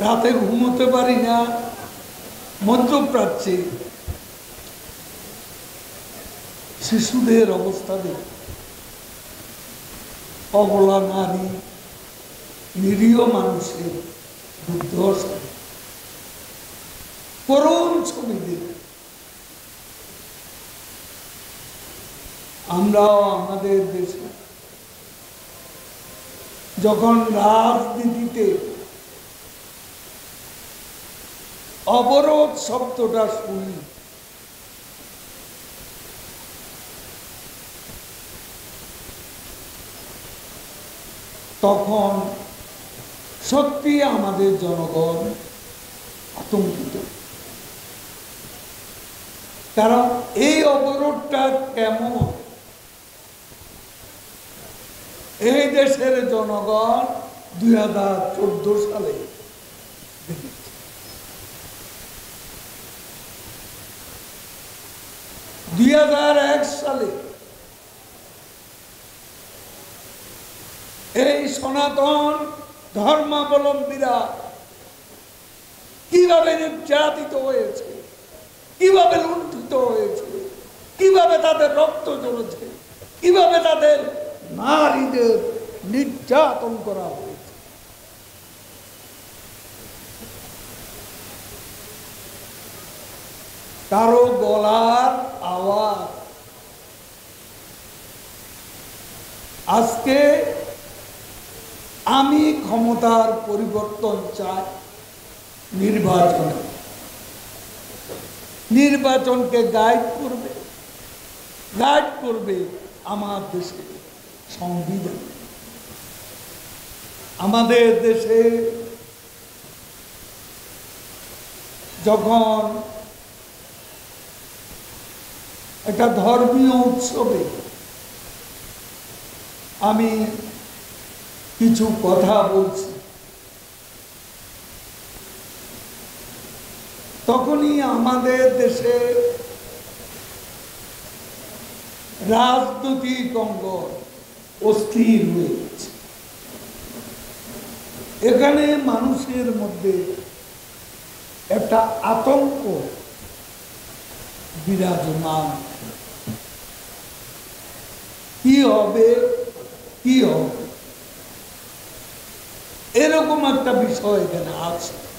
রাতে ঘুমোতে পারি না, মধ্যপ্রাচ্যে শিশুদের অবস্থা দেখি, অবলা নারী নিরীহ মানুষের দুর্দশা, করুণ ছবি দেখি। আমরাও আমাদের দেশে যখন রাজনীতিতে অবরোধ শব্দটা শুনি, তখন সত্যি আমাদের জনগণ আতঙ্কিত। কারণ এই অবরোধটা কেমন, এই দেশের জনগণ ২০১৪ সালে সালে এই সনাতন ধর্মাবলম্বীরা কিভাবে নির্যাতিত হয়েছে, কিভাবে লুণ্ঠিত হয়েছে, কিভাবে তাদের রক্ত ঝরেছে, কিভাবে তাদের নারীদের নির্যাতন করা হয়েছে। কারো গলার আওয়াজ আজকে আমি ক্ষমতার পরিবর্তন চাই, নির্বাচনকে গাইড করবে আমার দেশে সংবিধান। আমাদের দেশে যখন একটা ধর্মীয় উৎসবে আমি কিছু কথা বলছি, তখনই আমাদের দেশে রাজনৈতিক অঙ্গন অস্থির হয়ে গেছে। এখানে মানুষের মধ্যে একটা আতঙ্ক বিরাজমান, কি হবে এরকম একটা বিষয় এখানে আছে।